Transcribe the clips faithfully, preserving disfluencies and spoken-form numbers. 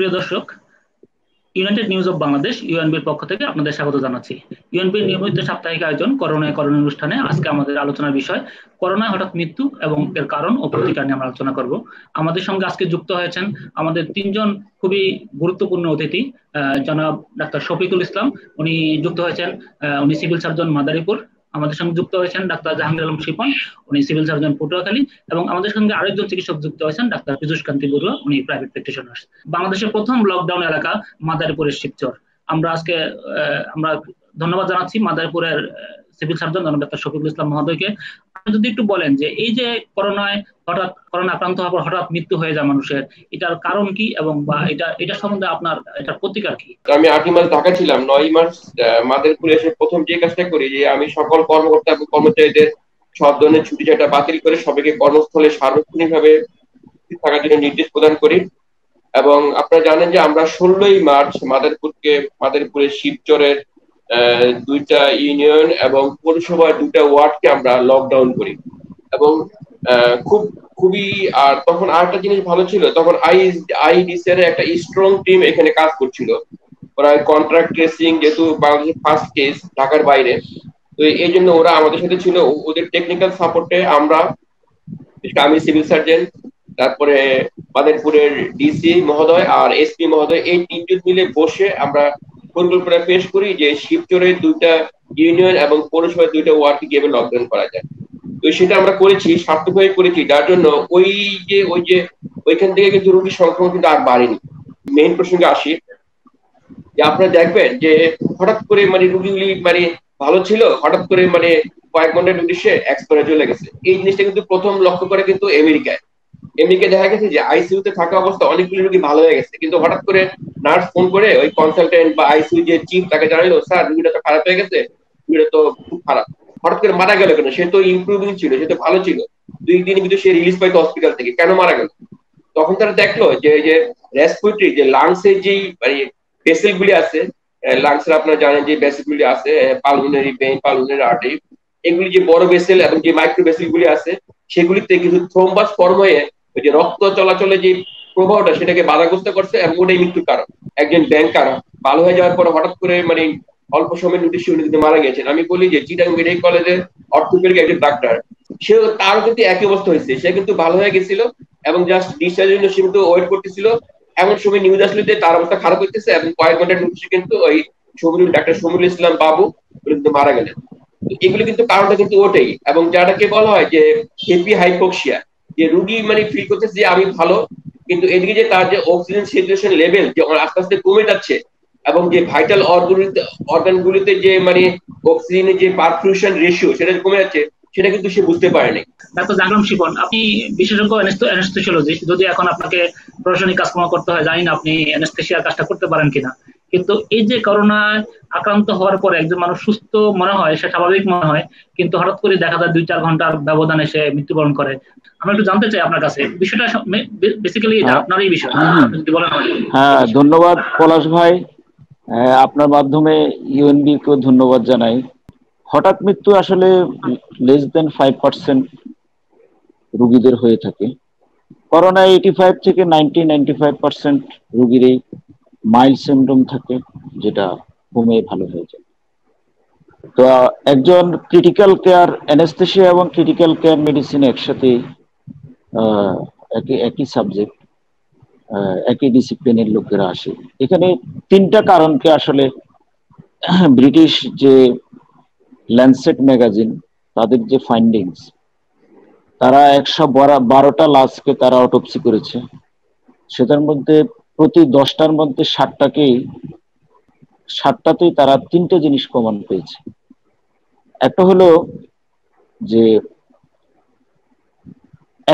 প্রিয় দর্শক, United news of Bangladesh ইউএনবির পক্ষ থেকে আপনাদের স্বাগত জানাচ্ছি। ইউএনবির নিয়মিত সাপ্তাহিক আয়োজন করোনায় করোনা অনুষ্ঠানে আজকে আমাদের আলোচনার বিষয় করোনায় হঠাৎ মৃত্যু এবং এর কারণ ও প্রতিকার নিয়ে আমরা আলোচনা করব। আমাদের সঙ্গে আজকে যুক্ত হয়েছেন আমাদের তিনজন খুবই গুরুত্বপূর্ণ অতিথি। জনাব ডাক্তার শফিকুল ইসলাম উনি যুক্ত হয়েছেন, উনি সিভিল সার্জন মাদারীপুর। আমাদের সঙ্গে যুক্ত হয়েছেন ডাক্তার জাহাঙ্গীর আলম শিপন, উনি সিভিল সার্জন পটুয়াখালী। এবং আমাদের সঙ্গে আরেকজন চিকিৎসক যুক্ত হয়েছেন ডাক্তার পীযুষ কান্তি বড়ুয়া, উনি প্রাইভেট প্র্যাকটিশনার। বাংলাদেশের প্রথম লকডাউন এলাকা মাদারীপুরের শিবচর। আমরা আজকে আমরা ধন্যবাদ জানাচ্ছি মাদারীপুরের civil surgeon doctor Shafiqul Islam মহোদয়কে। আপনি যদি একটু বলেন যে এই যে করোনায় হঠাৎ করোনা আক্রান্ত হওয়ার পর হঠাৎ মৃত্যু হয়ে যায় মানুষের, এটার কারণ কি এবং বা এটা এটা সম্বন্ধে আপনার এটার প্রতিকার কি? আমি আটই মাস ঢাকা ছিলাম, নয় মাস মাদারীপুরে এসে প্রথম যে কাজটা করি যে আমি সকল কর্মকর্তা এবং কর্মচারীদের সব ধরনের ছুটি যেটা বাতিল করে সবাইকে কর্মস্থলে সার্বক্ষণিকভাবে থাকার জন্য নির্দেশ প্রদান করি। এবং আপনারা জানেন যে আমরা ষোলোই মার্চ মাদারীপুরকে মাদারীপুরের শিবচরের দুইটা ইউনিয়ন এবং পৌরসভার দুইটা ওয়ার্ডকে আমরা লকডাউন করি। এবং খুব খুবই আর তখন আরেকটা জিনিস ভালো ছিল, তখন আইডিএস এর একটা স্ট্রং টিম এখানে কাজ করছিল। ওরা কন্ট্রাক্ট ট্রেসিং, যেহেতু বাংলাদেশের ফার্স্ট কেস ঢাকার বাইরে, তো এই জন্য ওরা আমাদের সাথে ছিল। ওদের টেকনিক্যাল সাপোর্টে আমরা, আমি সিভিল সার্জন, তারপরে মাদারীপুরের ডিসি মহোদয় আর এসপি মহোদয়, এই তিনজন মিলে বসে আমরা পরিকল্পনা পেশ করি যে শিবচরের দুইটা ইউনিয়ন এবং পৌরসভার দুইটা ওয়ার্ডকে গিয়ে লকডাউন করা যায়। তো সেটা আমরা করেছি, সার্থকভাবে করেছি, যার জন্য ওই যে ওই যে ওইখান থেকে কিন্তু রোগীর সংক্রমণ কিন্তু আর বাড়েনি। মেইন প্রসঙ্গে আসি যে আপনারা দেখবেন যে হঠাৎ করে মানে রুগীগুলি মানে ভালো ছিল, হঠাৎ করে মানে কয়েক ঘন্টার নোটিশে এক্সপায়ার চলে গেছে। এই জিনিসটা কিন্তু প্রথম লক্ষ্য করে কিন্তু আমেরিকায়। আমেরিকায় দেখা গেছে যে আইসিইউতে থাকা অবস্থা অনেকগুলি রোগী ভালো হয়ে গেছে, কিন্তু হঠাৎ করে নার্স ফোন করে ওই কনসালটেন্ট বা আইসিইউ যে চিফ তাকে জানালো, স্যার রুগীটা তো খারাপ হয়ে গেছে, রুগীটা তো খুব খারাপ, হঠাৎ করে মারা গেল কেন? সে তো ইমপ্রুভিং ছিল, সে তো ভালো ছিল, দুই দিন কিন্তু সে রিলিজ পাইতো হসপিটাল থেকে, কেন মারা গেল? তখন তারা দেখলো যে যে রেসপিরেটরি যে লাংসের যেই মানে ভেসেল গুলি আছে, লাংসের আপনারা জানেন যে ভেসেল গুলি আছে, পালমোনারি ভেইন, পালমোনারি আর্টারি, এগুলি যে বড় ভেসেল এবং যে মাইক্রো ভেসেল গুলি আছে সেগুলিতে কিছু থ্রোম্বাস ফর্ম হয়ে ওই যে রক্ত চলাচলে যে প্রবাহটা সেটাকে বাধাগ্রস্ত করছে এবং ওটাই মৃত্যুর কারণ। একজন ব্যাংকার ভালো হয়ে যাওয়ার পর হঠাৎ করে মানে অল্প সময় নোটিশ মারা গেছেন। আমি বলি যে চিটাং মেডিকেল কলেজের অর্থোপেডিক একজন ডাক্তার, সে তার কিন্তু একই অবস্থা হয়েছে, সে কিন্তু ভালো হয়ে গেছিল এবং জাস্ট ডিসচার্জের জন্য সে কিন্তু ওয়েট করতেছিল। এমন সময় নিউজ আসলে যে তার অবস্থা খারাপ হইতেছে এবং কয়েক ঘন্টার নোটিশে কিন্তু ওই শফিকুল ডাক্তার শফিকুল ইসলাম বাবু কিন্তু মারা গেলেন। এগুলো কিন্তু কারণটা কিন্তু ওটাই। এবং যাটাকে বলা হয় যে হেপি হাইপোক্সিয়া, যে রুগী মানে ফিল করতেছে যে আমি ভালো, কিন্তু এদিকে যে তার যে অক্সিজেন স্যাচুরেশন লেভেল যে আস্তে আস্তে কমে যাচ্ছে এবং যে ভাইটাল অর্গান গুলিতে যে মানে অক্সিজেনের যে পারফিউশন রেশিও সেটা কমে যাচ্ছে, সেটা কিন্তু সে বুঝতে পারেনি। ডাক্তার জাহাঙ্গীর আলম শিপন, আপনি বিশেষজ্ঞ অ্যানেস্থেসিওলজিস্ট, যদি এখন আপনাকে প্রশাসনিক কাজকর্ম করতে হয়, জানি না আপনি অ্যানেস্থেসিয়ার কাজটা করতে পারেন কিনা, কিন্তু এই যে করোনায় আক্রান্ত হওয়ার পর একজন মানুষ সুস্থ মনে হয়, সে স্বাভাবিক মনে হয়, কিন্তু হঠাৎ করে দেখা যায় দুই চার ঘন্টার ব্যবধানে সে মৃত্যুবরণ করে। আমরা একটু জানতে চাই আপনার কাছে বিষয়টা, বেসিক্যালি আপনারই বিষয়, যদি বলেন। হ্যাঁ, ধন্যবাদ পলাশ ভাই, আপনার মাধ্যমে ইউএনবি কেও ধন্যবাদ জানাই। হঠাৎ মৃত্যু আসলে লেস দেন ফাইভ পার্সেন্ট রুগীদের হয়ে থাকে। করোনা এইটি ফাইভ থেকে নাইনটি নাইনটি ফাইভ পার্সেন্ট রুগীরই মাইল্ড সিমটম থাকে, যেটা কমে ভালো হয়ে যায়। তো একজন ক্রিটিক্যাল কেয়ার অ্যানেস্থেশিয়া এবং ক্রিটিক্যাল কেয়ার মেডিসিন একসাথে একই একই সাবজেক্ট, একই ডিসিপ্লিনের লোকেরা আসে। এখানে তিনটা কারণকে আসলে ব্রিটিশ যে ল্যান্ডসেট ম্যাগাজিন তাদের যে ফাইন্ডিংস, তারা একশো বারোটা লাশকে তারা অটোপসি করেছে, সেটার মধ্যে প্রতি দশটার মধ্যে ষাটটাকেই ষাটটাতেই তারা তিনটে জিনিস প্রমাণ পেয়েছে। একটা হলো যে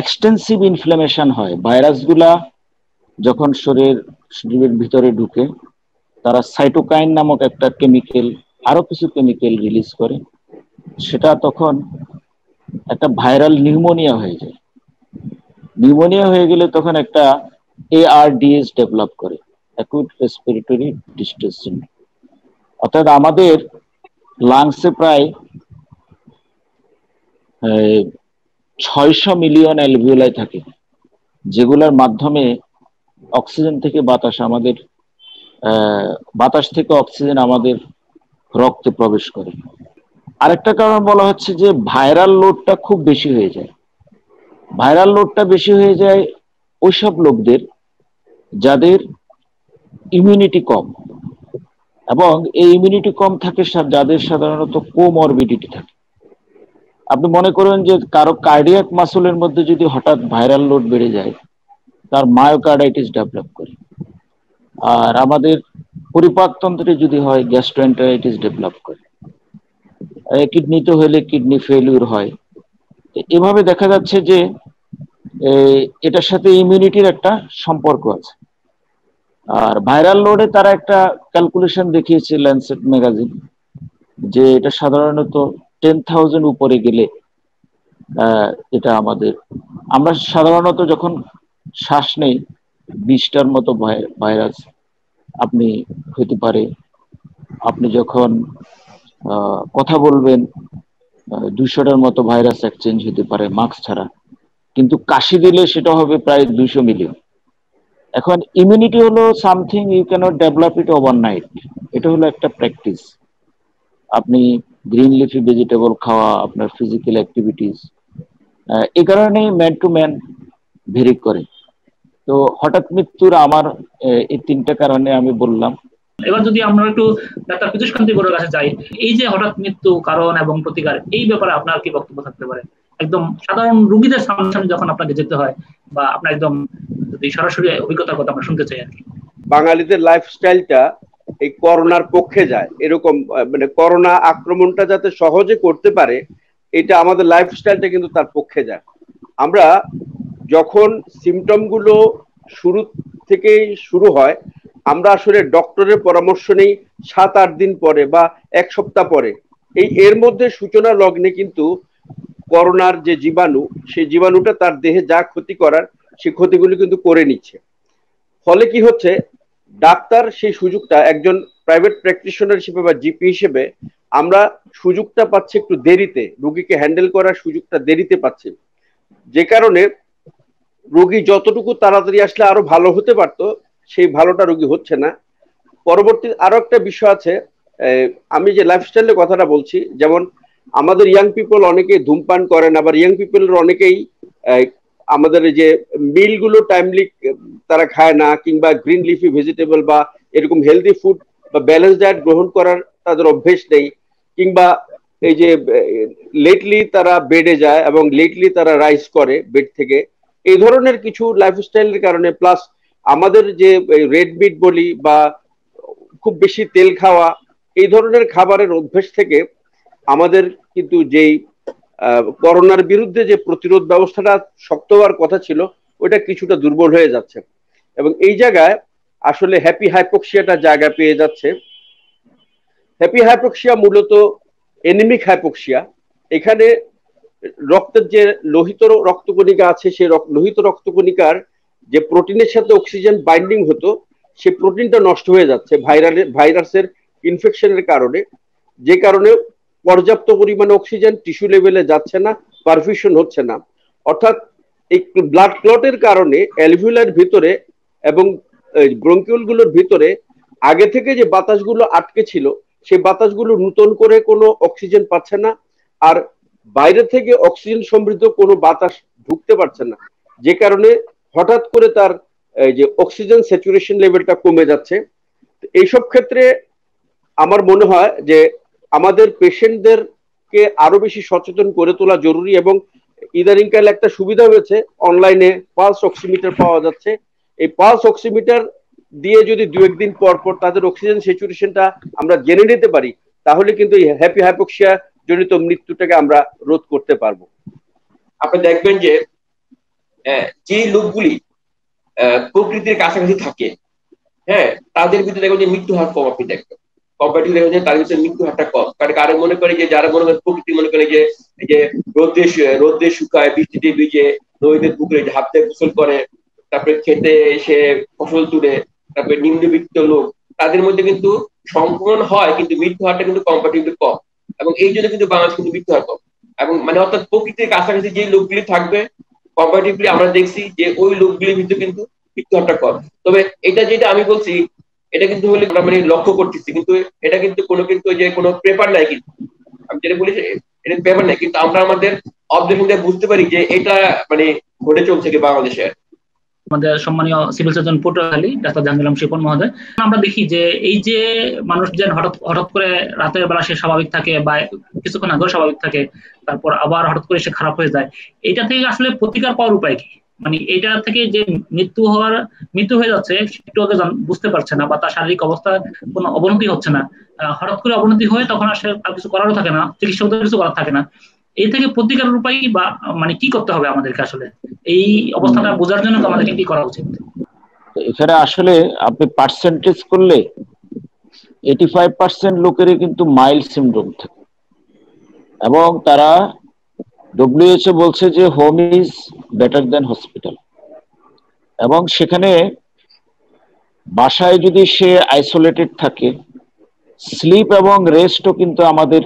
এক্সটেন্সিভ ইনফ্লামেশন হয়, ভাইরাসগুলা যখন শরীর শরীরের ভিতরে ঢুকে তারা সাইটোকাইন নামক একটা কেমিক্যাল, আরো কিছু কেমিক্যাল রিলিজ করে, সেটা তখন একটা ভাইরাল নিউমোনিয়া হয়ে যায়। নিউমোনিয়া হয়ে গেলে তখন একটা এআরডিএস ডেভেলপ করে, অ্যাকিউট রেসপিরেটরি ডিস্ট্রেস সিনড্রোম। অর্থাৎ আমাদের লাংসে প্রায় ছয়শো মিলিয়ন অ্যালভিওলাই থাকে, যেগুলোর মাধ্যমে অক্সিজেন থেকে বাতাস আমাদের বাতাস থেকে অক্সিজেন আমাদের রক্তে প্রবেশ করে। আরেকটা কারণ বলা হচ্ছে যে ভাইরাল লোডটা খুব বেশি হয়ে যায়। ভাইরাল লোডটা বেশি হয়ে যায় ওইসব লোকদের যাদের ইমিউনিটি কম, এবং এই ইমিউনিটি কম থাকে যাদের সাধারণত কোমরবিডিটি থাকে। আপনি মনে করেন যে কারো কার্ডিয়াক মাসলের মধ্যে যদি হঠাৎ ভাইরাল লোড বেড়ে যায় তার মায়োকার্ডাইটিস ডেভেলপ করে, আর আমাদের পরিপাকতন্ত্রে যদি হয় গ্যাস্ট্রোএন্টারাইটিস ডেভেলপ করে, কিডনিতে হলে কিডনি ফেলিউর হয়। এভাবে দেখা যাচ্ছে যে এটার সাথে ইমিউনিটির একটা সম্পর্ক আছে। আর ভাইরাল লোডে তারা একটা ক্যালকুলেশন দেখিয়েছে ল্যান্ডসেট ম্যাগাজিন, যে এটা সাধারণত টেন থাউজেন্ড উপরে গেলে এটা আমাদের, আমরা সাধারণত যখন শ্বাস নেই বিশটার মতো ভাইরাস আপনি হতে পারে, আপনি যখন কথা বলবেন দুইশোটার মতো ভাইরাস এক্সচেঞ্জ হতে পারে মাস্ক ছাড়া, কিন্তু কাশি দিলে সেটা হবে প্রায় দুইশো মিলিয়ন। এখন ইমিউনিটি হলো something you can't develop it overnight, এটা হলো একটা প্র্যাকটিস। আপনি গ্রিন লিফি ভেজিটেবল খাওয়া, আপনার ফিজিক্যাল অ্যাক্টিভিটিস, এই কারণে ম্যান টু ম্যান ভেরি করে। তো হঠাৎ মৃত্যুর আমার এই তিনটা কারণে আমি বললাম। এবার যদি আমরা একটু ডাক্তার পীযুষ কান্তি বড়ুয়ার কাছে যাই, এই যে হঠাৎ মৃত্যু, কারণ এবং প্রতিকার, এই ব্যাপারে আপনার কি বক্তব্য থাকতে পারে? একদম সাধারণ রোগীদের সামনে যখন আপনাকে যেতে হয়, বা আপনার একদম যদি সরাসরি অভিজ্ঞতার কথা আমরা শুনতে চাই আর কি। বাঙালিদের লাইফস্টাইলটা এই করোনার পক্ষে যায়, এরকম মানে করোনা আক্রমণটা যাতে সহজে করতে পারে এটা আমাদের লাইফস্টাইলটা কিন্তু তার পক্ষে যায়। আমরা যখন সিমটমগুলো শুরু থেকেই শুরু হয় আমরা আসলে ডক্টরের পরামর্শ নেই সাত আট দিন পরে বা এক সপ্তাহ পরে, এই এর মধ্যে সূচনা লগ্নে কিন্তু করোনার যে জীবাণু, সেই জীবাণুটা তার দেহে যা ক্ষতি করার সেই ক্ষতিগুলি কিন্তু করে নিচ্ছে। ফলে কি হচ্ছে, ডাক্তার সেই সুযোগটা, একজন প্রাইভেট প্র্যাকটিশনার হিসেবে বা জিপি হিসেবে আমরা সুযোগটা পাচ্ছি একটু দেরিতে, রোগীকে হ্যান্ডেল করার সুযোগটা দেরিতে পাচ্ছি, যে কারণে রোগী যতটুকু তাড়াতাড়ি আসলে আরো ভালো হতে পারতো সেই ভালোটা রোগী হচ্ছে না। পরবর্তী আরো একটা বিষয় আছে, আমি যে লাইফস্টাইলের কথাটা বলছি, যেমন আমাদের ইয়াং পিপল অনেকে ধূমপান করেন, আবার ইয়াং পিপলের অনেকেই আমাদের যে মিলগুলো টাইমলি তারা খায় না, কিংবা গ্রিন লিফি ভেজিটেবল বা এরকম হেলদি ফুড বা ব্যালেন্স ডায়েট গ্রহণ করার তাদের অভ্যেস নেই, কিংবা এই যে লেটলি তারা বেডে যায় এবং লেটলি তারা রাইজ করে বেড থেকে, এই ধরনের কিছু লাইফস্টাইলের কারণে, প্লাস আমাদের যে রেড মিট বলি বা খুব বেশি তেল খাওয়া, এই ধরনের খাবারের অভ্যেস থেকে আমাদের কিন্তু যেই করোনার বিরুদ্ধে যে প্রতিরোধ ব্যবস্থাটা শক্ত হওয়ার কথা ছিল ওটা কিছুটা দুর্বল হয়ে যাচ্ছে, এবং এই জায়গায় আসলে হ্যাপি হাইপোক্সিয়াটা জায়গা পেয়ে যাচ্ছে। হ্যাপি হাইপোক্সিয়া মূলত এনিমিক হাইপোক্সিয়া, এখানে রক্তের যে লোহিত রক্তকণিকা আছে সেই লোহিত রক্তকণিকার যে প্রোটিনের সাথে অক্সিজেন বাইন্ডিং হতো সেই প্রোটিনটা নষ্ট হয়ে যাচ্ছে ভাইরাল ভাইরাসের ইনফেকশনের কারণে, যে কারণে পর্যাপ্ত পরিমাণে অক্সিজেন টিস্যু লেভেলে যাচ্ছে না, পারফিউশন হচ্ছে না, অর্থাৎ এই ব্লাড ক্লটের কারণে অ্যালভিওলার ভিতরে এবং ব্রঙ্কিউলগুলোর ভিতরে আগে থেকে যে বাতাসগুলো আটকে ছিল সেই বাতাসগুলো নতুন করে কোনো অক্সিজেন পাচ্ছে না, আর বাইরে থেকে অক্সিজেন সমৃদ্ধ কোনো বাতাস ঢুকতে পারছে না, যে কারণে হঠাৎ করে তার যে অক্সিজেন স্যাচুরেশন লেভেলটা কমে যাচ্ছে। এইসব ক্ষেত্রে আমার মনে হয় যে আমাদের পেশেন্টদেরকে আরো বেশি সচেতন করে তোলা জরুরি, এবং ইদানিংকালে একটা সুবিধা হয়েছে, অনলাইনে পালস অক্সিমিটার পাওয়া যাচ্ছে। এই পালস অক্সিমিটার দিয়ে যদি দু একদিন পর পর তাদের অক্সিজেন স্যাচুরেশনটা আমরা জেনে নিতে পারি, তাহলে কিন্তু হ্যাপি হাইপোক্সিয়া জনিত মৃত্যুটাকে আমরা রোধ করতে পারবো। আপনি দেখবেন যে যে লোকগুলি প্রকৃতির কাছাকাছি থাকে, হ্যাঁ, তাদের ভিতরে দেখবেন যে মৃত্যু হার কম, আপনি দেখবেন কম্পারেটিভ দেখা যায় তাদের ভিতরে মৃত্যু হারটা কম। কারণ কারো মনে করে যে যারা মনে করে প্রকৃতি মনে করে যে এই যে রোদে রোদে শুকায়, বৃষ্টিতে ভিজে, নদীদের পুকুরে ঝাঁপ দিয়ে গোসল করে, তারপরে খেতে এসে ফসল তুলে, তারপরে নিম্নবিত্ত লোক, তাদের মধ্যে কিন্তু সংক্রমণ হয় কিন্তু মৃত্যু হারটা কিন্তু কম্পারেটিভলি কম, এবং এই জন্য কিন্তু বাংলাদেশ কিন্তু মৃত্যু হার কম। এবং মানে অর্থাৎ প্রকৃতির কাছাকাছি যে লোকগুলি থাকবে কম্পারেটিভলি আমরা দেখছি যে ওই লোকগুলির ভিতরে কিন্তু মৃত্যুহারটা কম। তবে এটা যেটা আমি বলছি এটা কিন্তু হলে আমরা মানে লক্ষ্য করতেছি, কিন্তু এটা কিন্তু কোনো কিন্তু যে কোনো পেপার নাই, কিন্তু আমি যেটা বলি এটা পেপার নাই, কিন্তু আমরা আমাদের অবজারভেশন দিয়ে বুঝতে পারি যে এটা মানে ঘটে চলছে কি বাংলাদেশে। আমাদের সম্মানীয় civil surgeon Patuakhali doctor Jahangir Alam Shipon মহোদয়, আমরা দেখি যে এই যে মানুষ যেন হঠাৎ হঠাৎ করে রাতের বেলা সে স্বাভাবিক থাকে বা কিছুক্ষণ আগেও স্বাভাবিক থাকে, তারপর আবার হঠাৎ করে সে খারাপ হয়ে যায়, এটা থেকে আসলে প্রতিকার পাওয়ার উপায় কি? মানে এটা থেকে যে মৃত্যু হওয়ার মৃত্যু হয়ে যাচ্ছে একটু আগে বুঝতে পারছে না বা তার শারীরিক অবস্থার কোনো অবনতি হচ্ছে না, হঠাৎ করে অবনতি হয়ে তখন আসলে আর কিছু করারও থাকে না, চিকিৎসকদের কিছু করার থাকে না, এই থেকে প্রতিকারের উপায় বা মানে কি করতে হবে আমাদেরকে আসলে এই অবস্থাটা বোঝার জন্য আমাদেরকে কি করা উচিত? এখানে আসলে আপনি পার্সেন্টেজ করলে পঁচাশি পার্সেন্ট লোকেরই কিন্তু মাইল্ড সিনড্রোম থাকে এবং তারা ডব্লিউএইচও বলছে যে home is better than hospital, এবং সেখানে বাসায় যদি সে আইসোলেটেড থাকে স্লিপ এবং রেস্টও কিন্তু আমাদের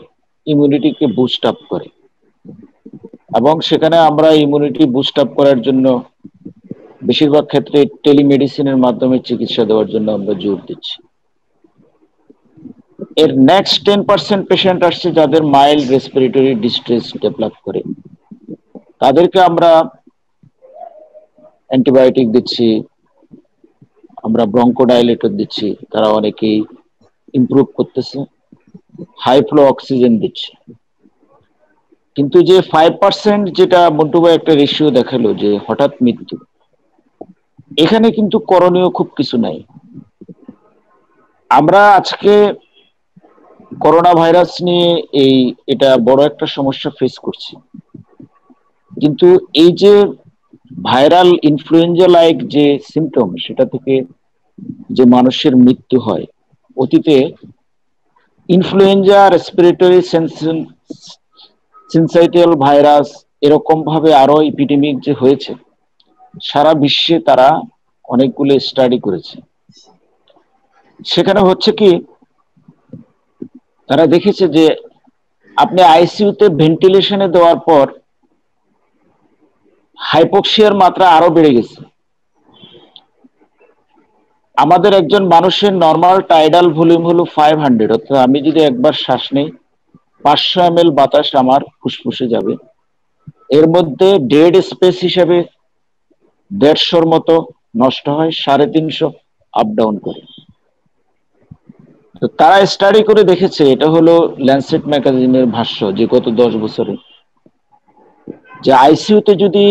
ইমিউনিটিকে বুস্ট আপ করে, এবং সেখানে আমরা ইমিউনিটি বুস্ট আপ করার জন্য বেশিরভাগ ক্ষেত্রে টেলিমেডিসিনের মাধ্যমে চিকিৎসা দেওয়ার জন্য আমরা জোর দিচ্ছি। এর নেক্সট টেন পার্সেন্ট পেশেন্ট আসছে যাদের মাইল্ড রেসপিরেটরি ডিস্ট্রেস ডেভেলপ করে, তাদেরকে আমরা অ্যান্টিবায়োটিক দিচ্ছি, আমরা ব্রঙ্কোডাইলেটর দিচ্ছি, তারা অনেকেই ইমপ্রুভ করতেছে, হাই ফ্লো অক্সিজেন দিচ্ছে। কিন্তু যে ফাইভ পার্সেন্ট যেটা মন্টুবাই একটা রেশিও দেখালো যে হঠাৎ মৃত্যু, এখানে কিন্তু করণীয় খুব কিছু নাই। আমরা আজকে করোনা ভাইরাস নিয়ে এই এটা বড় একটা সমস্যা ফেস করছি, কিন্তু এই যে ভাইরাল ইনফ্লুয়েঞ্জা লাইক যে সিমটম সেটা থেকে যে মানুষের মৃত্যু হয়, অতীতে ইনফ্লুয়েঞ্জা রেসপিরেটরি সিনসাইটাল ভাইরাস এরকম ভাবে আরো এপিডেমিক যে হয়েছে সারা বিশ্বে তারা অনেকগুলো স্টাডি করেছে, সেখানে হচ্ছে কি তারা দেখেছে যে আপনি আইসিইউতে ভেন্টিলেশনে দেওয়ার পর হাইপোক্সিয়ার মাত্রা আরো বেড়ে গেছে। আমাদের একজন মানুষের নর্মাল টাইডাল ভলিউম হলো পাঁচ শূন্য শূন্য, অর্থাৎ আমি যদি একবার শ্বাস নেই পাঁচশো এম এল বাতাস আমার ফুসফুসে যাবে, এর মধ্যে ডেড স্পেস হিসাবে দেড়শোর মতো নষ্ট হয়, সাড়ে তিনশো আপ ডাউন করে। তো তারা স্টাডি করে দেখেছে, এটা হলো ল্যান্ডসেট ম্যাগাজিনের ভাষ্য যে গত দশ বছরে, যে আইসিইউতে যদি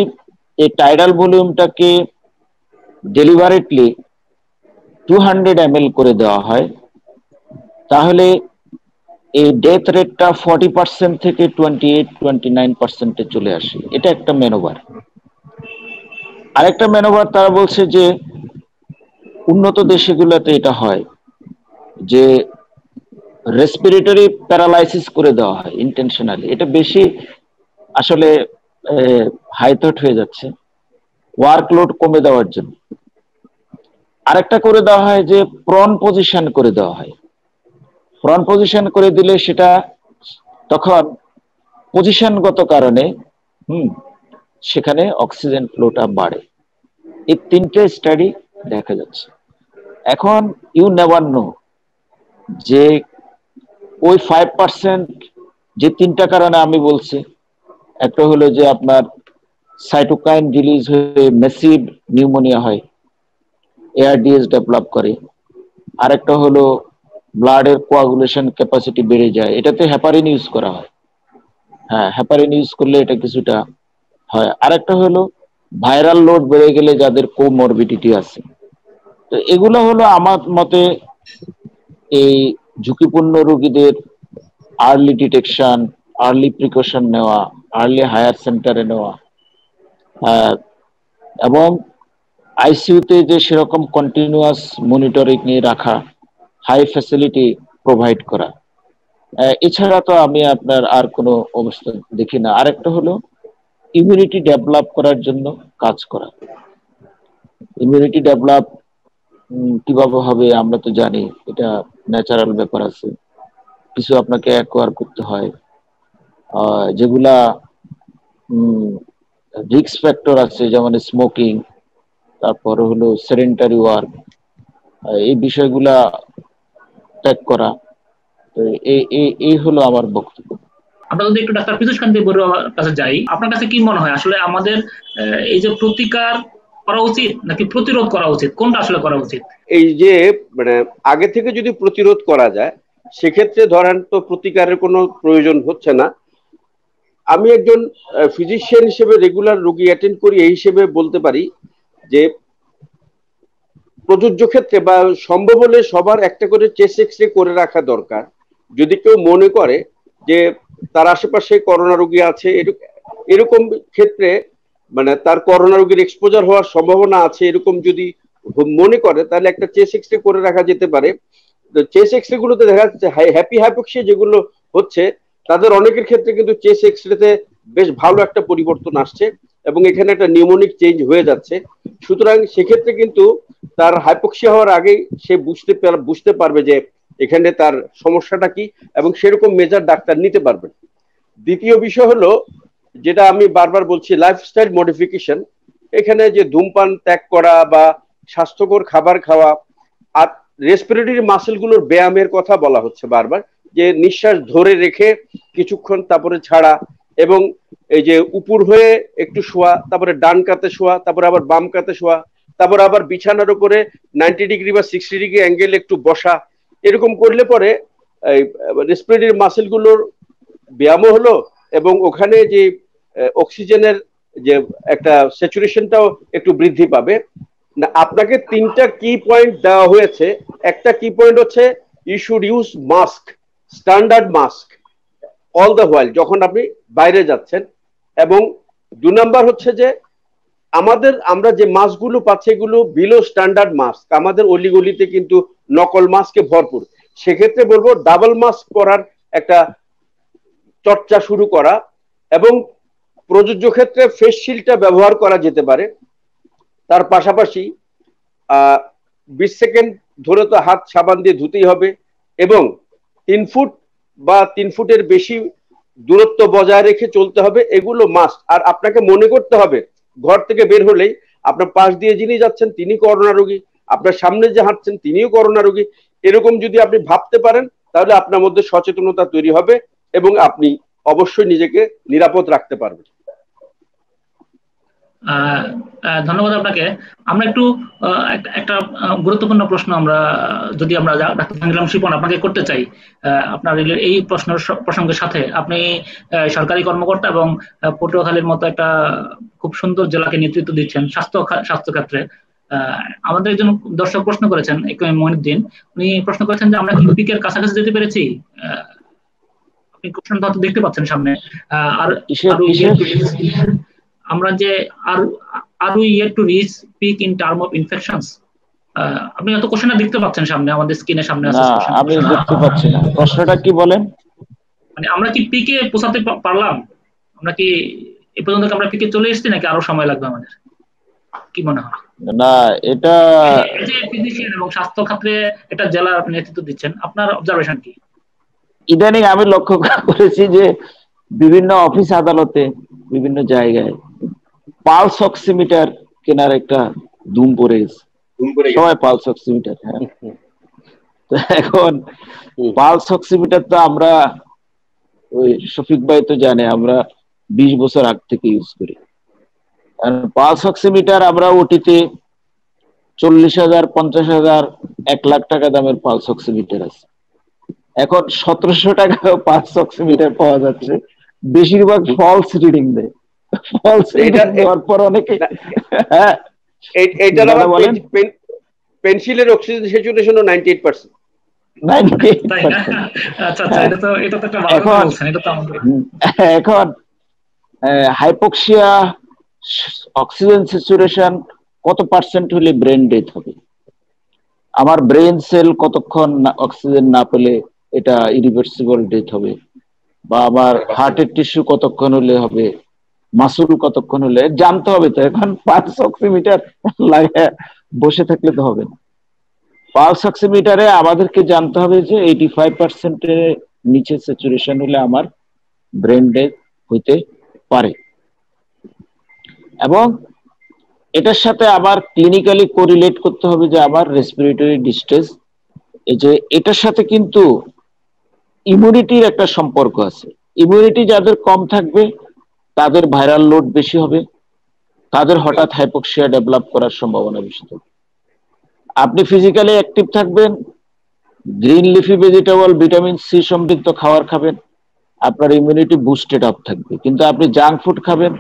এই টাইডাল ভলিউমটাকে deliberately to hundred M L করে দেওয়া হয় তাহলে এই ডেথ রেটটা ফর্টি পার্সেন্ট থেকে টোয়েন্টি এইট টোয়েন্টি নাইন পার্সেন্টে চলে আসে। এটা একটা ম্যানোভার। আরেকটা ম্যানোভার তারা বলছে যে উন্নত দেশগুলোতে এটা হয় যে রেসপিরেটরি প্যারালাইসিস করে দেওয়া হয় ইন্টেনশনালি। এটা বেশি আসলে হাই থট হয়ে যাচ্ছে ওয়ার্কলোড কমে দেওয়ার জন্য। আরেকটা করে দেওয়া হয় যে প্রন পজিশন করে দেওয়া হয়, প্রন পজিশন করে দিলে সেটা তখন পজিশনগত কারণে হুম সেখানে অক্সিজেন ফ্লোটা বাড়ে। এই তিনটে স্টাডি দেখা যাচ্ছে। এখন ইউ নেভার নো যে ওই ফাইভ পার্সেন্ট যে তিনটা কারণে আমি বলছি, একটা হলো যে আপনার সাইটোকাইন রিলিজ হয়ে মেসিভ নিউমোনিয়া হয়, এআরডিএস ডেভেলপ করে, আরেকটা হলো ব্লাডের কোয়াগুলেশন ক্যাপাসিটি বেড়ে যায়, এটাতে হেপারিন ইউজ করা হয়, হ্যাঁ হেপারিন ইউজ করলে এটা কিছুটা হয়, আরেকটা হলো ভাইরাল লোড বেড়ে গেলে যাদের কোমরবিডিটি আছে। তো এগুলো হলো আমার মতে এই ঝুঁকিপূর্ণ রোগীদের আর্লি ডিটেকশন, আর্লি প্রিকশন নেওয়া, আর্লি হায়ার সেন্টারে নেওয়া, এবং আইসিইউতে যে সেরকম কন্টিনিউয়াস মনিটরিং নিয়ে রাখা, হাই ফ্যাসিলিটি প্রোভাইড করা, এছাড়া তো আমি আপনার আর কোনো অবস্থা দেখি না। আরেকটা হলো ইমিউনিটি ডেভেলপ করার জন্য কাজ করা। ইমিউনিটি ডেভেলপ কিভাবে হবে আমরা তো জানি, এটা ন্যাচারাল ব্যাপার আছে, কিছু আপনাকে অ্যাকোয়ার করতে হয়, যেগুলা রিস্ক ফ্যাক্টর আছে যেমন স্মোকিং, তারপর হলো সেডেন্টারি ওয়ার্ক, এই বিষয়গুলা ত্যাগ করা। তো এই হলো আমার বক্তব্য। আমরা যদি একটু ডাক্তার পীযুষ কান্তি বড়ুয়ার কাছে যাই, আপনার কাছে কি মনে হয় আসলে আমাদের এই যে প্রতিকার করা উচিত নাকি প্রতিরোধ করা উচিত, কোনটা আসলে করা উচিত? এই যে মানে আগে থেকে যদি প্রতিরোধ করা যায় সেক্ষেত্রে ধরেন তো প্রতিকারের কোনো প্রয়োজন হচ্ছে না। আমি একজন ফিজিশিয়ান হিসেবে রেগুলার রোগী অ্যাটেন্ড করি, এই হিসেবে বলতে পারি যে প্রযোজ্য ক্ষেত্রে বা সম্ভব হলে সবার একটা করে চেস্ট এক্সরে করে রাখা দরকার। যদি কেউ মনে করে যে তার আশেপাশে করোনা রোগী আছে, এরকম ক্ষেত্রে মানে তার করোনা রোগীর এক্সপোজার হওয়ার সম্ভাবনা আছে এরকম যদি মনে করে তাহলে একটা চেস্ট এক্সরে করে রাখা যেতে পারে। চেস্ট এক্সরে গুলোতে দেখা যাচ্ছে হ্যাপি হাইপোক্সিয়া যেগুলো হচ্ছে তাদের অনেকের ক্ষেত্রে কিন্তু চেস্ট এক্সরেতে বেশ ভালো একটা পরিবর্তন আসছে এবং এখানে একটা নিউমোনিক চেঞ্জ হয়ে যাচ্ছে। সুতরাং সেক্ষেত্রে কিন্তু তার হাইপোক্সিয়া হওয়ার আগে সে বুঝতে বুঝতে পারবে যে এখানে তার সমস্যাটা কি এবং সেরকম মেজার ডাক্তার নিতে পারবেন। দ্বিতীয় বিষয় হলো যেটা আমি বারবার বলছি লাইফস্টাইল মডিফিকেশন, এখানে যে ধূমপান ত্যাগ করা বা স্বাস্থ্যকর খাবার খাওয়া আর রেসপিরেটরি মাসেলগুলোর ব্যায়ামের কথা বলা হচ্ছে বারবার, যে নিঃশ্বাস ধরে রেখে কিছুক্ষণ তারপরে ছাড়া এবং এই যে উপর হয়ে একটু শোয়া, তারপরে ডান কাতে শোয়া, তারপরে আবার বাম কাতে শোয়া, তারপরে আবার বিছানার উপরে নাইনটি ডিগ্রি বা সিক্সটি ডিগ্রি অ্যাঙ্গেল একটু বসা, এরকম করলে পরে এই রেসপিরেটরি মাসেলগুলোর ব্যায়ামও হলো এবং ওখানে যে অক্সিজেনের যে একটা স্যাচুরেশনটাও একটু বৃদ্ধি পাবে। না, আপনাকে তিনটা কি পয়েন্ট দেওয়া হয়েছে। একটা কি পয়েন্ট হচ্ছে you should use mask, standard mask all the while যখন আপনি বাইরে যাচ্ছেন, এবং দু নাম্বার হচ্ছে যে আমাদের আমরা যে মাস্কগুলো পাচ্ছি এগুলো বিলো স্ট্যান্ডার্ড মাস্ক, আমাদের অলিগলিতে কিন্তু নকল মাস্কে ভরপুর। সেক্ষেত্রে বলবো ডাবল মাস্ক পরার একটা চর্চা শুরু করা এবং প্রযোজ্য ক্ষেত্রে ফেস শিল্ডটা ব্যবহার করা যেতে পারে। তার পাশাপাশি বিশ সেকেন্ড ধরে তো হাত সাবান দিয়ে ধুতেই হবে এবং তিন ফুট বা তিন ফুটের বেশি দূরত্ব বজায় রেখে চলতে হবে, এগুলো মাস্ট। আর আপনাকে মনে করতে হবে ঘর থেকে বের হলেই আপনার পাশ দিয়ে যিনি যাচ্ছেন তিনি করোনা রোগী, আপনার সামনে যে হাঁটছেন তিনিও করোনা রোগী, এরকম যদি আপনি ভাবতে পারেন তাহলে আপনার মধ্যে সচেতনতা তৈরি হবে এবং আপনি অবশ্যই নিজেকে নিরাপদ রাখতে পারবেন। ধন্যবাদ আপনাকে। আমরা একটু একটা গুরুত্বপূর্ণ প্রশ্ন আমরা যদি আমরা ডাক্তার জাহাঙ্গীর আলম শিপন আপনাকে করতে চাই, আপনার এই প্রশ্ন প্রসঙ্গের সাথে আপনি সরকারি কর্মকর্তা এবং পটুয়াখালীর মতো একটা খুব সুন্দর জেলাকে নেতৃত্ব দিচ্ছেন স্বাস্থ্য স্বাস্থ্য ক্ষেত্রে। আমাদের একজন দর্শক প্রশ্ন করেছেন, একে মহিনুদ্দিন, উনি প্রশ্ন করেছেন যে আমরা কি পিকের কাছাকাছি যেতে পেরেছি? আপনি প্রশ্নটা তো দেখতে পাচ্ছেন সামনে। আর আমরা যে আর আর we yet to reach peak in term of infections, আপনি এত কোশ্চেনটা দেখতে পাচ্ছেন সামনে, আমাদের স্ক্রিনের সামনে আছে। আমি দেখতে পাচ্ছি না, প্রশ্নটা কি বলেন? মানে আমরা কি পিকে পৌঁছাতে পারলাম? আমরা কি এই পর্যন্ত কি আমরা পিকে চলে এসেছি নাকি আরো সময় লাগবে আমাদের, কি মনে হয়? না, এটা যে ফিজিশিয়ান এবং স্বাস্থ্য ক্ষেত্রে এটা জেলা আপনি নেতৃত্ব দিচ্ছেন, আপনার অবজারভেশন কি? ইদানিং আমি লক্ষ্য করেছি যে বিভিন্ন অফিস আদালতে বিভিন্ন জায়গায় পালস অক্সিমিটার কেনার একটা ধুম পড়ে গেছে, সবাই পালস অক্সিমিটার। হ্যাঁ, তো এখন পালস অক্সিমিটার তো আমরা ওই শফিক ভাই তো জানে আমরা বিশ বছর আগ থেকে ইউজ করি। পালস অক্সিমিটার আমরা ওটিতে চল্লিশ হাজার পঞ্চাশ হাজার এক লাখ টাকা দামের পালস অক্সিমিটার আছে, এখন সতেরোশো টাকা পালস অক্সিমিটার পাওয়া যাচ্ছে, বেশিরভাগ ফলস রিডিং দেয়। পেন্সিলের oxygen saturation ninety eight percent. এখন হাইপোক্সিয়া অক্সিজেন স্যাচুরেশন কত পার্সেন্ট হলে ব্রেন ডেথ হবে, আমার ব্রেন সেল কতক্ষণ অক্সিজেন না পেলে এটা ইরিভার্সিবল ডেথ হবে, বা আমার হার্টের টিস্যু কতক্ষণ হলে হবে, মাসুল কতক্ষণ হলে জানতে হবে। তো এখন পালস অক্সিমিটার লাগে বসে থাকলে তো হবে না, পালস অক্সিমিটারে আমাদেরকে জানতে হবে যে পঁচাশি পার্সেন্ট এর নিচে স্যাচুরেশন হলে আমার ব্রেন ডেথ হতে পারে। এবং এটার সাথে আবার ক্লিনিক্যালি কোরিলেট করতে হবে যে আবার রেসপিরেটরি ডিস্ট্রেস, এই যে এটার সাথে কিন্তু ইমিউনিটির একটা সম্পর্ক আছে। ইমিউনিটি যাদের কম থাকবে তাদের ভাইরাল লোড বেশি হবে, তাদের হঠাৎ হাইপোক্সিয়া ডেভেলপ করার সম্ভাবনা বেশি থাকবে। আপনি ফিজিক্যালি অ্যাক্টিভ থাকবেন, green leafy vegetable vitamin C সমৃদ্ধ খাবার খাবেন, আপনার ইমিউনিটি বুস্টেড আপ থাকবে। কিন্তু আপনি জাঙ্ক ফুড খাবেন,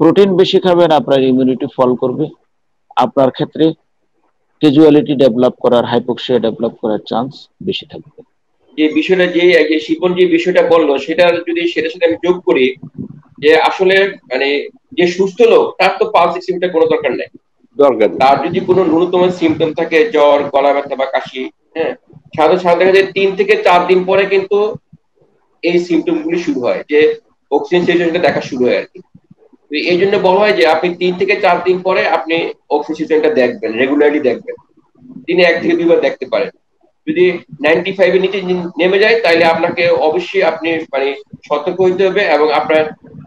প্রোটিন বেশি খাবেন, আপনার ইমিউনিটি ফল করবে, আপনার ক্ষেত্রে ক্যাজুয়ালিটি ডেভেলপ করার, হাইপোক্সিয়া ডেভেলপ করার চান্স বেশি থাকবে। যে বিষয়টা যে শিপন যে বিষয়টা বললো সেটা যদি সেটার সাথে আমি যোগ করি যে আসলে মানে যে সুস্থ লোক তার তো পালস সিস্টেমটা কোনো দরকার নাই, দরকার তার যদি কোনো ন্যূনতম সিমটম থাকে জ্বর, গলা ব্যথা বা কাশি, হ্যাঁ সাধারণত সাধারণত দেখা যায় তিন থেকে চার দিন পরে কিন্তু এই সিমটম গুলি শুরু হয়, যে অক্সিজেন স্যাচুরেশনটা দেখা শুরু হয় আর কি। এই জন্য বলা হয় যে আপনি তিন থেকে চার দিন পরে আপনি অক্সিজেন স্যাচুরেশনটা দেখবেন, রেগুলারলি দেখবেন, দিনে এক থেকে দুইবার দেখতে পারেন। যদি নাইনটি ফাইভ এর নিচে নেমে যায় তাহলে আপনাকে অবশ্যই আপনি মানে সতর্ক হইতে হবে এবং আপনার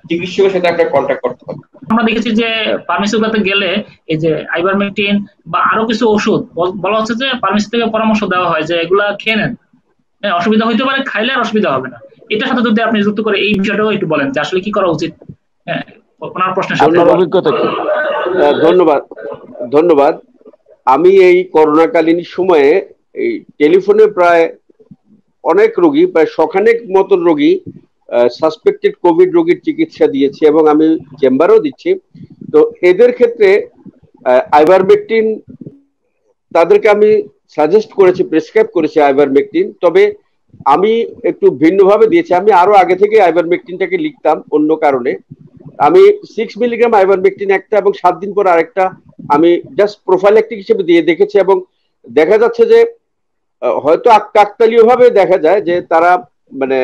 চিকিৎসকের সাথে আপনার কন্ট্যাক্ট করতে হবে। আমরা দেখেছি যে ফার্মেসিগুলোতে গেলে এই যে আইভারমেক্টিন বা আরো কিছু ওষুধ বলা হচ্ছে যে ফার্মেসি থেকে পরামর্শ দেওয়া হয় যে এগুলা খেয়ে নেন, অসুবিধা হইতে পারে, খাইলে আর অসুবিধা হবে না। এটার সাথে যদি আপনি যুক্ত করে এই বিষয়টাও একটু বলেন যে আসলে কি করা উচিত, হ্যাঁ ওনার প্রশ্নের সাথে অভিজ্ঞতা। ধন্যবাদ ধন্যবাদ আমি এই করোনাকালীন সময়ে এই টেলিফোনে প্রায় অনেক রোগী, প্রায় শখানেক মতন রোগী, সাসপেক্টেড কোভিড রোগীর চিকিৎসা দিয়েছি এবং আমি চেম্বারও দিচ্ছি। তো এদের ক্ষেত্রে আইভারমেক্টিন তাদেরকে আমি সাজেস্ট করেছি, প্রেসক্রাইব করেছি আইভারমেক্টিন। তবে আমি একটু ভিন্নভাবে দিয়েছি। আমি আরো আগে থেকে আইভারমেক্টিনটাকে লিখতাম অন্য কারণে। আমি সিক্স মিলিগ্রাম আইভারমেক্টিন একটা এবং সাত দিন পর আরেকটা আমি জাস্ট প্রোফাইল্যাকটিক হিসেবে দিয়ে দেখেছি এবং দেখা যাচ্ছে যে হয়তো কাকতালীয় ভাবে দেখা যায় যে তারা মানে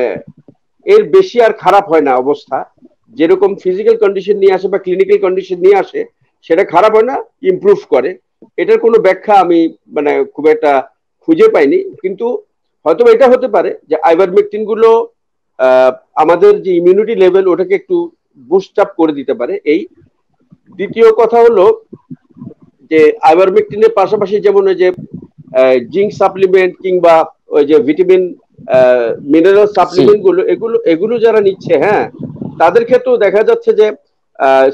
এর বেশি আর খারাপ হয় না অবস্থা, যেরকম ফিজিক্যাল কন্ডিশন নিয়ে আসে বা ক্লিনিক্যাল কন্ডিশন নিয়ে আসে সেটা খারাপ হয় না, ইমপ্রুভ করে। এটার কোনো ব্যাখ্যা আমি মানে খুব একটা খুঁজে পাইনি, কিন্তু হয়তো এটা হতে পারে যে আইভারমেকটিন গুলো আমাদের যে ইমিউনিটি লেভেল ওটাকে একটু বুস্ট আপ করে দিতে পারে। এই দ্বিতীয় কথা হলো যে আইভারমেকটিনের পাশাপাশি যেমন ওই যে জিঙ্ক সাপ্লিমেন্ট কিংবা ওই যে ভিটামিন মিনারেল সাপ্লিমেন্ট গুলো এগুলো এগুলো যারা নিচ্ছে, হ্যাঁ তাদের ক্ষেত্রেও দেখা যাচ্ছে যে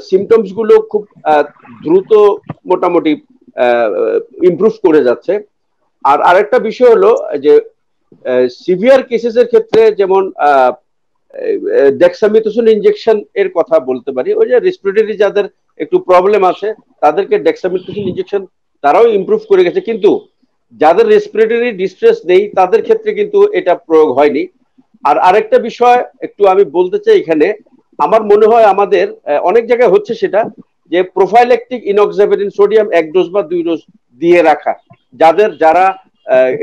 সিমটমস গুলো খুব দ্রুত মোটামুটি ইমপ্রুভ করে যাচ্ছে। আর আরেকটা বিষয় হলো যে সিভিয়ার কেসেসের ক্ষেত্রে যেমন ডেক্সামিটেশন ইনজেকশন এর কথা বলতে পারি, ওই যে রেসপিরেটরি যাদের একটু প্রবলেম আসে তাদেরকে ডেক্সামিটেশন ইনজেকশন তারাও ইমপ্রুভ করে গেছে, কিন্তু যাদের রেসপিরেটরি ডিস্ট্রেস নেই তাদের ক্ষেত্রে কিন্তু এটা প্রয়োগ হয়নি। আর আরেকটা বিষয় একটু আমি বলতে চাই এখানে, আমার মনে হয় আমাদের অনেক জায়গায় হচ্ছে সেটা যে প্রোফাইল্যাকটিক ইনঅক্সাভেরিন সোডিয়াম এক ডোজ বা দুই ডোজ দিয়ে রাখা যাদের, যারা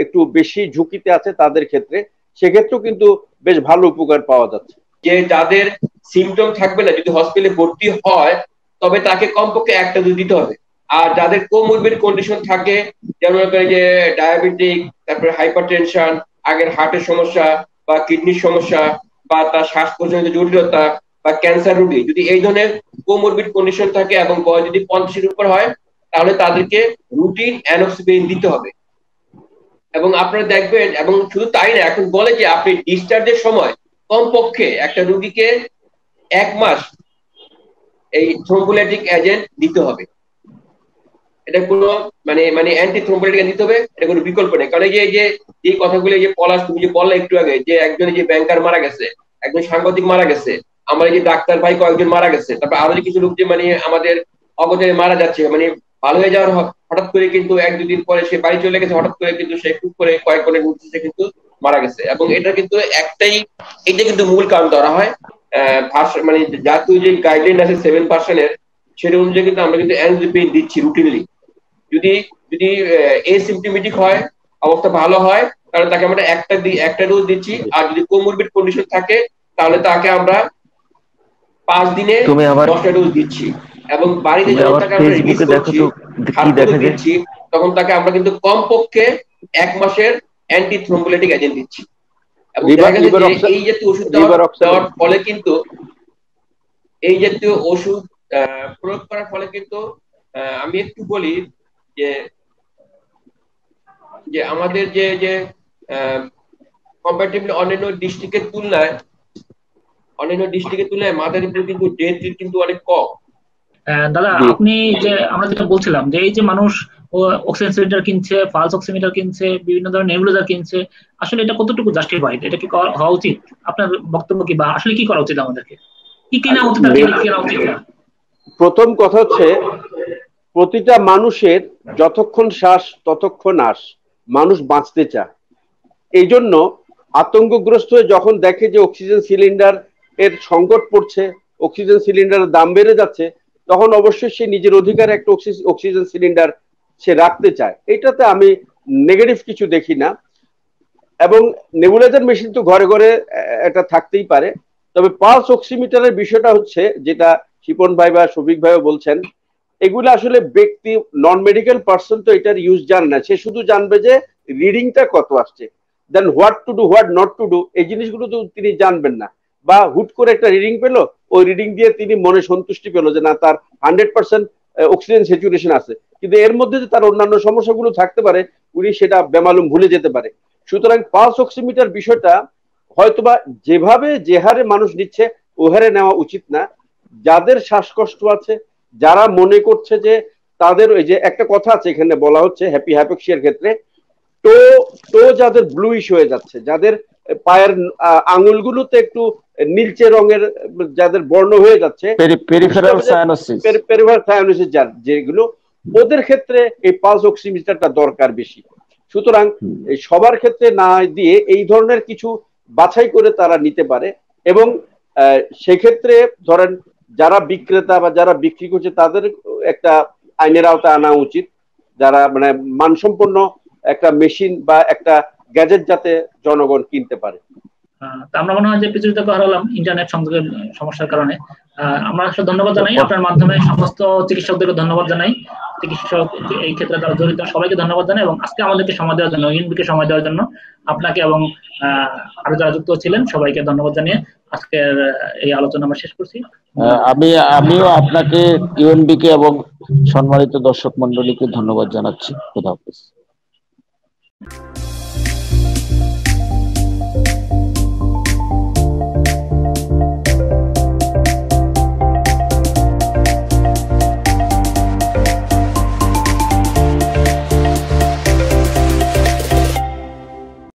একটু বেশি ঝুঁকিতে আছে তাদের ক্ষেত্রে, সেক্ষেত্রেও কিন্তু বেশ ভালো উপকার পাওয়া যাচ্ছে। যে যাদের সিমটম থাকবে না যদি হসপিটালে ভর্তি হয় তবে তাকে কমপক্ষে একটা ডোজ দিতে হবে। আর যাদের কোমরবিড কন্ডিশন থাকে যেমন যে ডায়াবেটিক, তারপরে হাইপারটেনশন, আগের হার্টের সমস্যা বা কিডনির সমস্যা বা তার শ্বাস প্রশ্বাসজনিত জটিলতা বা ক্যান্সার রোগী, যদি এই ধরনের কোমরবিড কন্ডিশন থাকে এবং বয়স যদি পঞ্চাশের উপর হয় তাহলে তাদেরকে রুটিন অ্যানক্সিবেন দিতে হবে। এবং আপনারা দেখবেন, এবং শুধু তাই না, এখন বলে যে আপনি ডিসচার্জের সময় কমপক্ষে একটা রুগীকে এক মাস এই থ্রোম্বোলাইটিক এজেন্ট দিতে হবে। এটা কোনো মানে মানে অ্যান্টি থ্রোম্বোলাইটিক এজেন্ট দিতে হবে, এটা কোনো বিকল্প নেই। কারণ এই যে এই কথাগুলো যে পলাশ তুমি যে বললে একটু আগে যে একজন যে ব্যাংকার মারা গেছে, একজন সাংবাদিক মারা গেছে, আমার এই যে ডাক্তার ভাই কয়েকজন মারা গেছে, তারপর আরো কিছু লোক যে মানে আমাদের অগোচরে মারা যাচ্ছে, মানে ভালো হয়ে যাওয়ার হঠাৎ করে কিন্তু এক দুদিন পরে সে বাড়ি চলে গেছে, হঠাৎ করে কিন্তু সে খুব করে কয়েক ঘন্টার মধ্যে সে কিন্তু মারা গেছে। এবং এটা কিন্তু একটাই, এটা কিন্তু মূল কারণ ধরা হয় মানে জাতীয় যে গাইডলাইন আছে সেভেন পার্সেন্টের সেটা অনুযায়ী কিন্তু আমরা কিন্তু অ্যানজিওপেইন দিচ্ছি রুটিনলি। যদি যদি এসিম্পটোমেটিক হয়, অবস্থা ভালো হয়, তাহলে তাকে আমরা একটা একটা ডোজ দিচ্ছি। আর যদি কোমরবিড কন্ডিশন থাকে তাহলে তাকে আমরা পাঁচ দিনে দশটা ডোজ দিচ্ছি এবং বাড়িতে যখন তাকে আমরা রিলিজ করছি, খাদ্যে দিচ্ছি, তখন তাকে আমরা কিন্তু কমপক্ষে এক মাসের অ্যান্টি থ্রোম্বোলাইটিক এজেন্ট দিচ্ছি। এবং এই জাতীয় ওষুধ দেওয়ার ফলে কিন্তু এই জাতীয় ওষুধ প্রয়োগ করার ফলে কিন্তু আমি একটু বলি যে যে আমাদের যে যে কম্পারেটিভলি অন্যান্য ডিস্ট্রিক্টের তুলনায় অন্যান্য ডিস্ট্রিক্টের তুলনায় মাদারীপুর কিন্তু ডেথ রেট কিন্তু অনেক কম। দাদা আপনি যে আমরা যেটা বলছিলাম যে এই যে মানুষ অক্সিজেন সিলিন্ডার কিনছে, পালস অক্সিমিটার কিনছে, বিভিন্ন ধরনের নেবুলাইজার কিনছে, আসলে এটা কতটুকু জাস্টিফাইড, এটা কি হওয়া উচিত? আপনার বক্তব্য কি বা আসলে কি করা উচিত আমাদেরকে, কি কেনা উচিত, কি কেনা উচিত? প্রথম কথা হচ্ছে প্রতিটা মানুষের যতক্ষণ শ্বাস ততক্ষণ আস, মানুষ বাঁচতে চায়। এই জন্য আতঙ্কগ্রস্ত হয়ে যখন দেখে যে অক্সিজেন সিলিন্ডার এর সংকট পড়ছে, অক্সিজেন সিলিন্ডারের দাম বেড়ে যাচ্ছে, তখন অবশ্যই সে নিজের অধিকারে একটা অক্সিজেন সিলিন্ডার সে রাখতে চায়। এটাতে আমি নেগেটিভ কিছু দেখি না। এবং নেবুলাইজার মেশিন তো ঘরে ঘরে এটা থাকতেই পারে। তবে পালস অক্সিমিটারের বিষয়টা হচ্ছে যেটা শিপন ভাই বা শফিক ভাইও বলছেন, এগুলো আসলে ব্যক্তি নন মেডিকেল পার্সন তো এটার ইউজ জানে না, সে শুধু জানবে যে রিডিংটা কত আসছে, then what to do what not to do এই জিনিসগুলো তো তিনি জানবেন না। বা হুট করে একটা রিডিং পেলো, ওই রিডিং দিয়ে তিনি মনে সন্তুষ্টি পেলো যে না তার হান্ড্রেড পার্সেন্ট অক্সিজেন স্যাচুরেশন আছে, কিন্তু এর মধ্যে যে তার অন্যান্য সমস্যাগুলো থাকতে পারে উনি সেটা বেমালুম ভুলে যেতে পারে। সুতরাং পালস অক্সিমিটার বিষয়টা হয়তোবা যেভাবে যে হারে মানুষ নিচ্ছে ও হারে নেওয়া উচিত না। যাদের শ্বাসকষ্ট আছে, যারা মনে করছে যে তাদের ওই যে একটা কথা আছে এখানে বলা হচ্ছে হ্যাপি হ্যাপেক্সিয়ার ক্ষেত্রে টো টো যাদের ব্লুইশ হয়ে যাচ্ছে, যাদের পায়ের আঙুলগুলোতে একটু নীলচে রঙের, যাদের বর্ণ হয়ে যাচ্ছে পেরিফেরাল সায়ানোসিস, পেরিফেরাল সায়ানোসিস যেগুলো, ওদের ক্ষেত্রে এই পালস অক্সিমিটারটা দরকার বেশি। সুতরাং সবার ক্ষেত্রে না দিয়ে এই ধরনের কিছু বাছাই করে তারা নিতে পারে। এবং সেক্ষেত্রে ধরেন যারা বিক্রেতা বা যারা বিক্রি করছে তাদের একটা আইনের আওতায় আনা উচিত, যারা মানে মানসম্পন্ন একটা মেশিন বা একটা গ্যাজেট যাতে জনগণ কিনতে পারে। আমরা মনে হয় যে বিস্তারিত কথা বললাম ইন্টারনেট সংযোগের সমস্যার কারণে। আমরা আসলে ধন্যবাদ জানাই, আপনার মাধ্যমে সমস্ত চিকিৎসকদেরকে ধন্যবাদ জানাই, চিকিৎসক এই ক্ষেত্রে যারা জড়িত সবাইকে ধন্যবাদ জানাই, এবং আজকে আমাদেরকে সময় দেওয়ার জন্য, ইউএনবিকে সময় দেওয়ার জন্য আপনাকে এবং আরো যারা যুক্ত ছিলেন সবাইকে ধন্যবাদ জানিয়ে আজকের এই আলোচনা আমরা শেষ করছি। আমি আমিও আপনাকে, ইউএনবিকে এবং সম্মানিত দর্শক মন্ডলীকে ধন্যবাদ জানাচ্ছি। খোদা হাফেজ।